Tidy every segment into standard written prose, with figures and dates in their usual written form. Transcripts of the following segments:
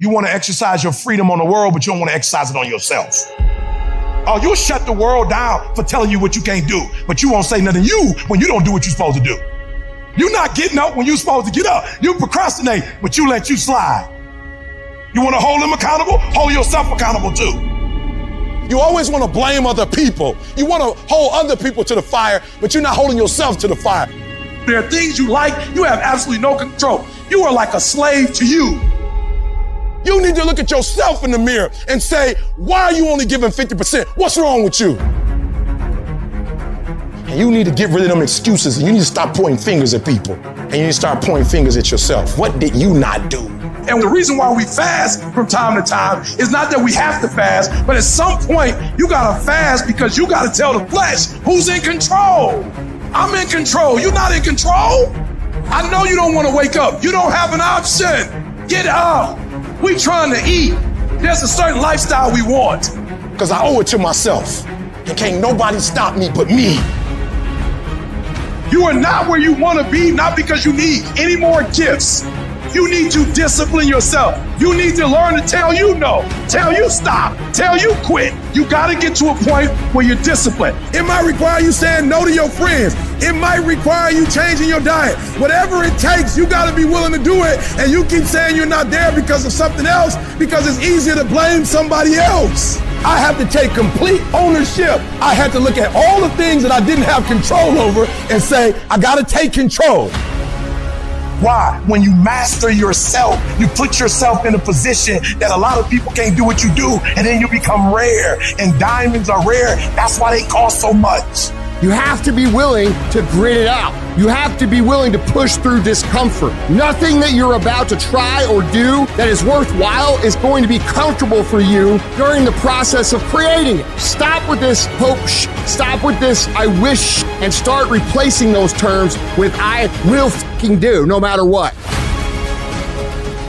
You want to exercise your freedom on the world, but you don't want to exercise it on yourself. Oh, you'll shut the world down for telling you what you can't do, but you won't say nothing to you when you don't do what you're supposed to do. You're not getting up when you're supposed to get up. You procrastinate, but you let you slide. You want to hold them accountable? Hold yourself accountable too. You always want to blame other people. You want to hold other people to the fire, but you're not holding yourself to the fire. There are things you like, you have absolutely no control. You are like a slave to you. You need to look at yourself in the mirror and say, why are you only giving 50%? What's wrong with you? And you need to get rid of them excuses, and you need to stop pointing fingers at people. And you need to start pointing fingers at yourself. What did you not do? And the reason why we fast from time to time is not that we have to fast, but at some point you gotta fast because you gotta tell the flesh who's in control. I'm in control, you're not in control. I know you don't wanna wake up. You don't have an option. Get up. We trying to eat. There's a certain lifestyle we want. Because I owe it to myself. And can't nobody stop me but me. You are not where you want to be, not because you need any more gifts. You need to discipline yourself. You need to learn to tell you no, tell you stop, tell you quit. You got to get to a point where you're disciplined. It might require you saying no to your friends. It might require you changing your diet. Whatever it takes, you got to be willing to do it. And you keep saying you're not there because of something else, because it's easier to blame somebody else. I have to take complete ownership. I had to look at all the things that I didn't have control over and say, I got to take control. Why? When you master yourself, you put yourself in a position that a lot of people can't do what you do, and then you become rare, and diamonds are rare. That's why they cost so much. You have to be willing to grit it out. You have to be willing to push through discomfort. Nothing that you're about to try or do that is worthwhile is going to be comfortable for you during the process of creating it. Stop with this hope, stop with this I wish, and start replacing those terms with I will fucking do, no matter what.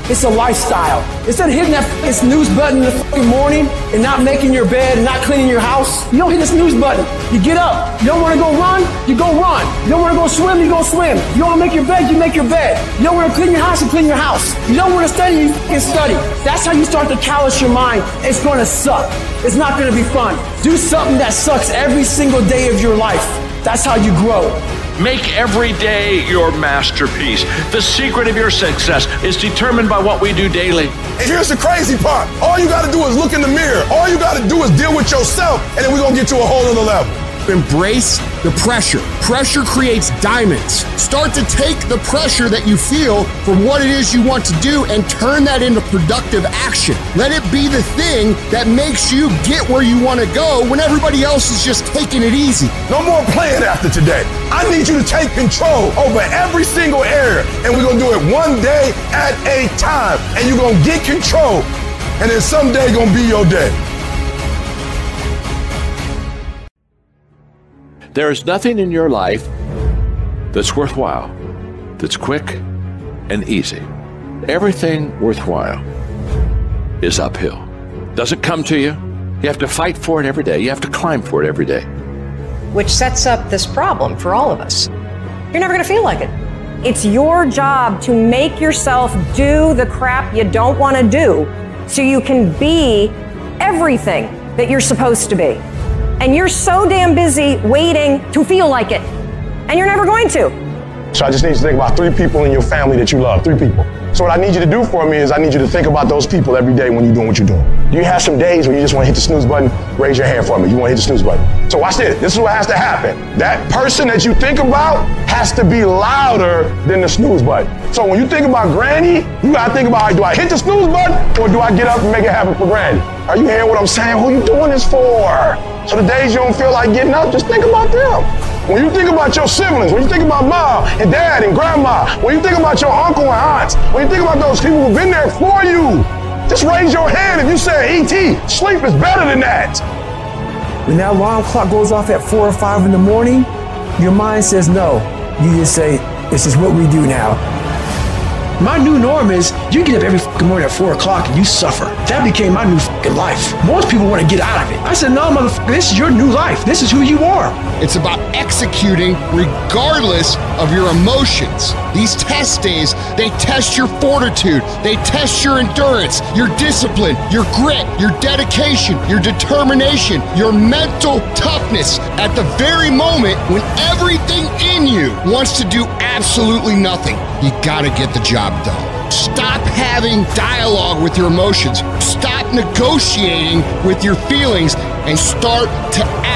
It's a lifestyle. Instead of hitting that snooze button in the morning and not making your bed and not cleaning your house, you don't hit the snooze button. You get up. You don't want to go run, you go run. You don't want to go swim, you go swim. You don't want to make your bed, you make your bed. You don't want to clean your house, you clean your house. You don't want to study, you fucking study. That's how you start to callous your mind. It's going to suck. It's not going to be fun. Do something that sucks every single day of your life. That's how you grow. Make every day your masterpiece. The secret of your success is determined by what we do daily. And here's the crazy part. All you got to do is look in the mirror. All you got to do is deal with yourself, and then we're going to get to a whole other level. Embrace the pressure. Pressure creates diamonds. Start to take the pressure that you feel for what it is you want to do and turn that into productive action. Let it be the thing that makes you get where you want to go when everybody else is just taking it easy. No more playing after today. I need you to take control over every single area, and we're going to do it one day at a time, and you're going to get control, and then someday going to be your day. There is nothing in your life that's worthwhile, that's quick and easy. Everything worthwhile is uphill. Doesn't come to you. You have to fight for it every day. You have to climb for it every day. Which sets up this problem for all of us. You're never going to feel like it. It's your job to make yourself do the crap you don't want to do so you can be everything that you're supposed to be. And you're so damn busy waiting to feel like it. And you're never going to. So I just need you to think about three people in your family that you love, three people. So what I need you to do for me is I need you to think about those people every day when you're doing what you're doing. You have some days when you just want to hit the snooze button, raise your hand for me. You want to hit the snooze button. So watch this. This is what has to happen. That person that you think about has to be louder than the snooze button. So when you think about Granny, you got to think about, do I hit the snooze button or do I get up and make it happen for Granny? Are you hearing what I'm saying? Who you doing this for? So the days you don't feel like getting up, just think about them. When you think about your siblings, when you think about mom and dad and grandma, when you think about your uncle and aunts, when you think about those people who've been there for you, just raise your hand if you say, E.T., sleep is better than that. When that alarm clock goes off at 4 or 5 in the morning, your mind says no. You just say, this is what we do now. My new norm is you get up every fucking morning at 4 o'clock and you suffer. That became my new fucking life. Most people want to get out of it. I said, no, motherfucker, this is your new life. This is who you are. It's about executing regardless of your emotions. These test days, they test your fortitude, they test your endurance, your discipline, your grit, your dedication, your determination, your mental toughness at the very moment when everything in you wants to do absolutely nothing. You gotta get the job done. Stop having dialogue with your emotions. Stop negotiating with your feelings and start to act.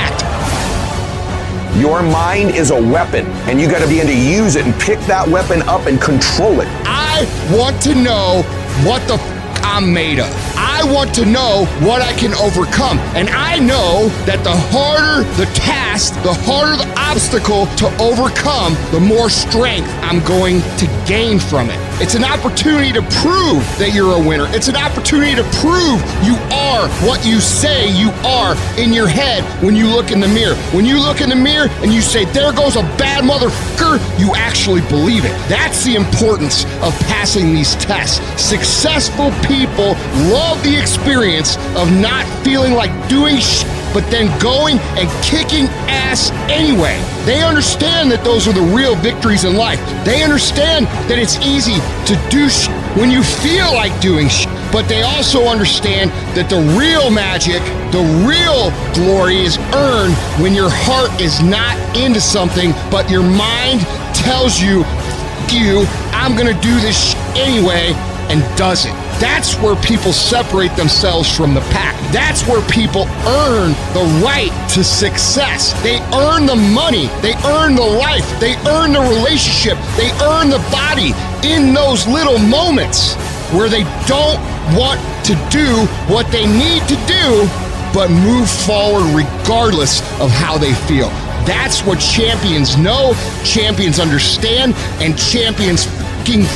Your mind is a weapon, and you got to begin to use it and pick that weapon up and control it. I want to know what the I'm made of. I want to know what I can overcome, and I know that the harder the task, the harder the obstacle to overcome, the more strength I'm going to gain from it. It's an opportunity to prove that you're a winner. It's an opportunity to prove you are what you say you are in your head when you look in the mirror. When you look in the mirror and you say, there goes a bad motherfucker, you actually believe it. That's the importance of passing these tests. Successful people love the experience of not feeling like doing shit, but then going and kicking ass anyway. They understand that those are the real victories in life. They understand that it's easy to do shit when you feel like doing shit, but they also understand that the real magic, the real glory is earned when your heart is not into something, but your mind tells you, "F you, I'm gonna do this shit anyway," and does it. That's where people separate themselves from the pack. That's where people earn the right to success. They earn the money. They earn the life. They earn the relationship. They earn the body in those little moments where they don't want to do what they need to do, but move forward regardless of how they feel. That's what champions know, champions understand, and champions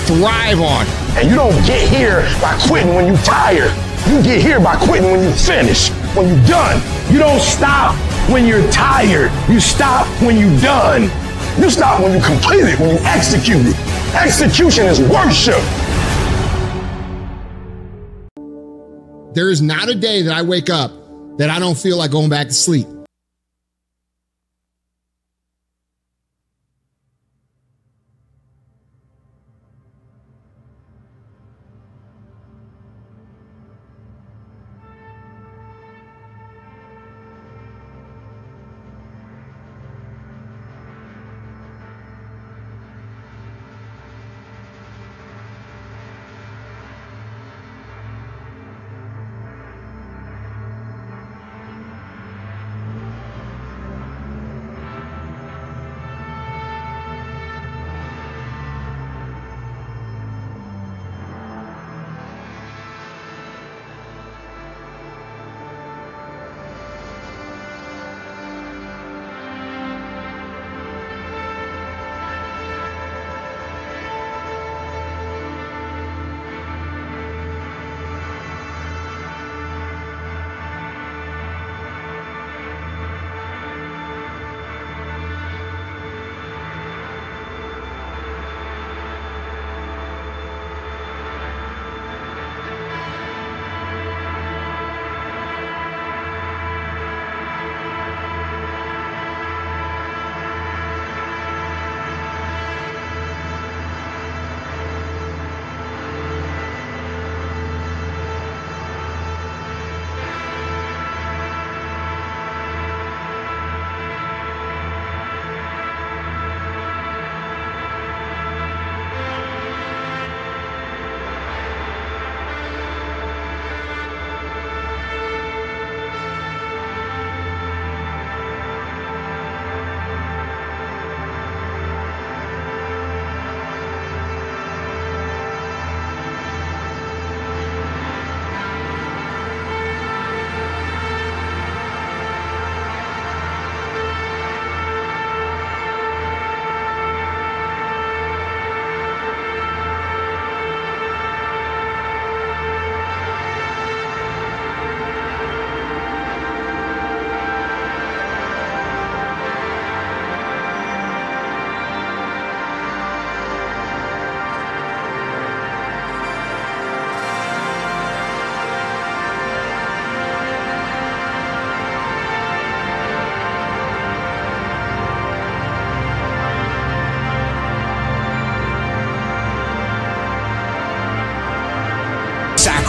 thrive on. And you don't get here by quitting when you're tired. You get here by quitting when you finish, when you're done. You don't stop when you're tired. You stop when you're done. You stop when you complete it, when you execute it. Execution is worship. There is not a day that I wake up that I don't feel like going back to sleep.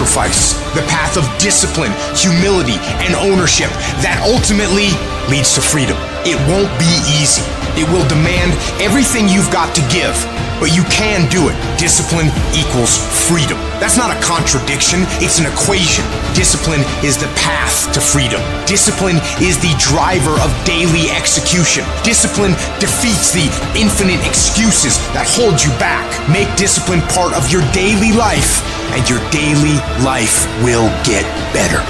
sacrifice, the path of discipline, humility, and ownership that ultimately leads to freedom. It won't be easy. It will demand everything you've got to give, but you can do it. Discipline equals freedom. That's not a contradiction, it's an equation. Discipline is the path to freedom. Discipline is the driver of daily execution. Discipline defeats the infinite excuses that hold you back. Make discipline part of your daily life, and your daily life will get better.